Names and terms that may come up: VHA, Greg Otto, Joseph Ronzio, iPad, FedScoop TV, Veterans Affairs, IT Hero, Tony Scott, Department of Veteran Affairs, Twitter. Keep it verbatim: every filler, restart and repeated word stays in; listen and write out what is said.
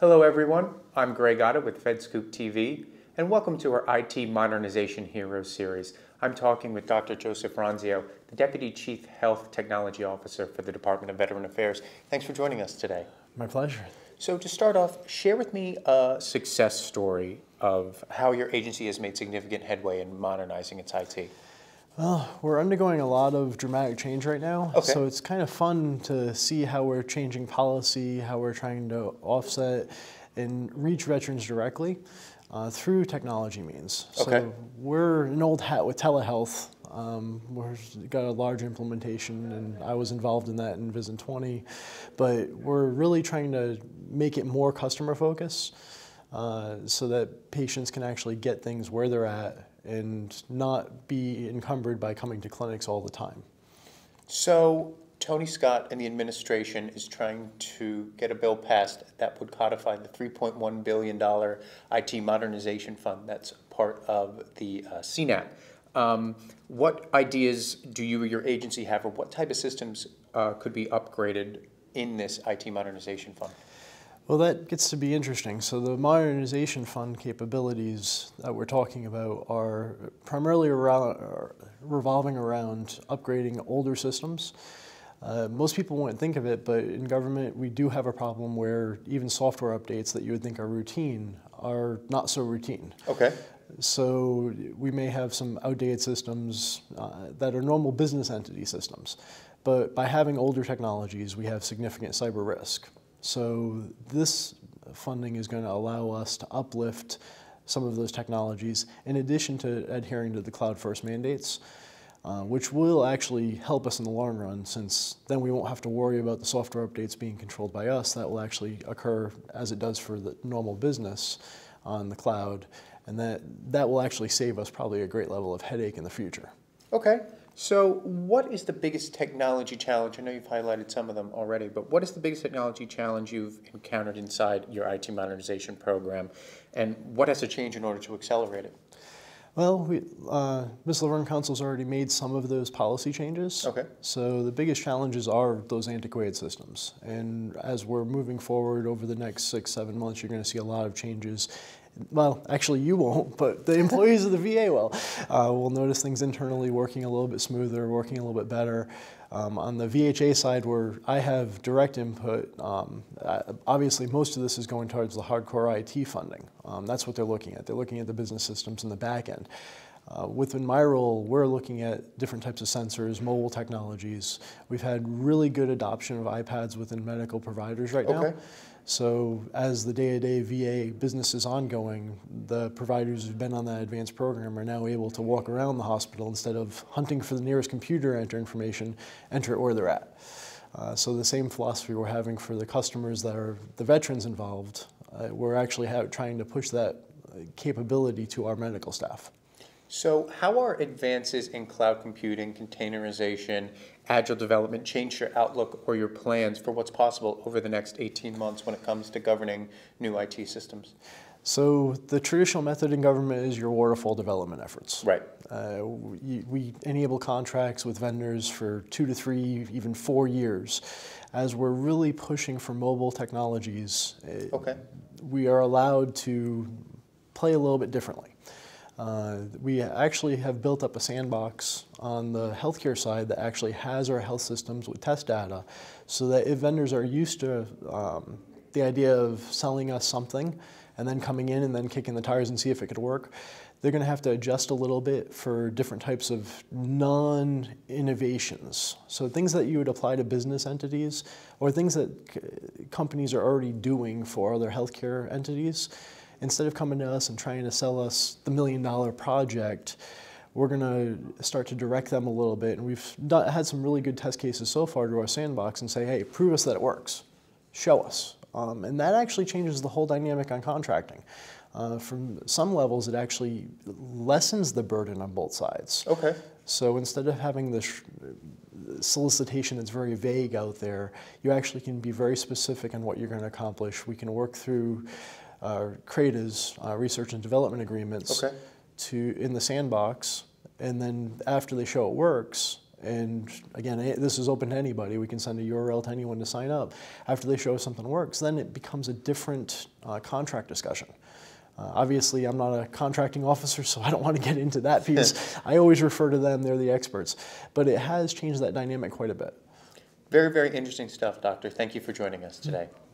Hello everyone, I'm Greg Otto with FedScoop T V, and welcome to our I T Modernization Heroes series. I'm talking with Doctor Joseph Ronzio, the Deputy Chief Health Technology Officer for the Department of Veteran Affairs. Thanks for joining us today. My pleasure. So to start off, share with me a success story of how your agency has made significant headway in modernizing its I T. Well, we're undergoing a lot of dramatic change right now, okay. So it's kind of fun to see how we're changing policy, how we're trying to offset and reach veterans directly uh, through technology means. Okay. So we're an old hat with telehealth. Um, we've got a large implementation, and I was involved in that in V I S N twenty, but we're really trying to make it more customer focused uh, so that patients can actually get things where they're at and not be encumbered by coming to clinics all the time. So Tony Scott and the administration is trying to get a bill passed that would codify the three point one billion dollar I T modernization fund that's part of the uh, C NAP. Um, what ideas do you or your agency have, or what type of systems uh, could be upgraded in this I T modernization fund? Well, that gets to be interesting. So the modernization fund capabilities that we're talking about are primarily around, are revolving around upgrading older systems. Uh, most people wouldn't think of it, but in government we do have a problem where even software updates that you would think are routine are not so routine. Okay. So we may have some outdated systems uh, that are normal business entity systems, but by having older technologies we have significant cyber risk. So this funding is going to allow us to uplift some of those technologies in addition to adhering to the cloud-first mandates, uh, which will actually help us in the long run, since then we won't have to worry about the software updates being controlled by us. That will actually occur as it does for the normal business on the cloud, and that, that will actually save us probably a great level of headache in the future. Okay. So what is the biggest technology challenge? I know you've highlighted some of them already, but what is the biggest technology challenge you've encountered inside your I T modernization program, and what has to change in order to accelerate it? Well, we, uh, Miz Laverne Council's already made some of those policy changes. Okay. So the biggest challenges are those antiquated systems. And as we're moving forward over the next six, seven months, you're going to see a lot of changes. Well, actually you won't, but the employees of the V A will. Uh, we'll notice things internally working a little bit smoother, working a little bit better. Um, on the V H A side, where I have direct input, um, obviously most of this is going towards the hardcore I T funding. Um, that's what they're looking at. They're looking at the business systems in the back end. Uh, within my role, we're looking at different types of sensors, mobile technologies. We've had really good adoption of iPads within medical providers right now. Okay. So as the day-to-day V A business is ongoing, the providers who've been on that advanced program are now able to walk around the hospital instead of hunting for the nearest computer, enter information, enter it where they're at. Uh, so the same philosophy we're having for the customers that are the veterans involved, uh, we're actually ha trying to push that capability to our medical staff. So how are advances in cloud computing, containerization, agile development change your outlook or your plans for what's possible over the next eighteen months when it comes to governing new I T systems? So the traditional method in government is your waterfall development efforts. Right. Uh, we, we enable contracts with vendors for two to three, even four years. As we're really pushing for mobile technologies, okay. we are allowed to play a little bit differently. Uh, we actually have built up a sandbox on the healthcare side that actually has our health systems with test data, so that if vendors are used to um, the idea of selling us something and then coming in and then kicking the tires and see if it could work, they're going to have to adjust a little bit for different types of non-innovations. So things that you would apply to business entities, or things that c companies are already doing for other healthcare entities. Instead of coming to us and trying to sell us the million dollar project, we're gonna start to direct them a little bit. And we've done, had some really good test cases so far to our sandbox and say, hey, prove us that it works, show us. Um, and that actually changes the whole dynamic on contracting. Uh, from some levels, it actually lessens the burden on both sides. Okay. So instead of having this solicitation that's very vague out there, you actually can be very specific on what you're gonna accomplish. We can work through Uh, CRADA's uh, research and development agreements okay. to in the sandbox, and then after they show it works, And again, this is open to anybody. We can send a U R L to anyone to sign up. After they show us something works, then it becomes a different uh, contract discussion. Uh, obviously, I'm not a contracting officer, so I don't want to get into that piece. I always refer to them, they're the experts. But it has changed that dynamic quite a bit. Very, very interesting stuff, Doctor. Thank you for joining us today. Mm-hmm.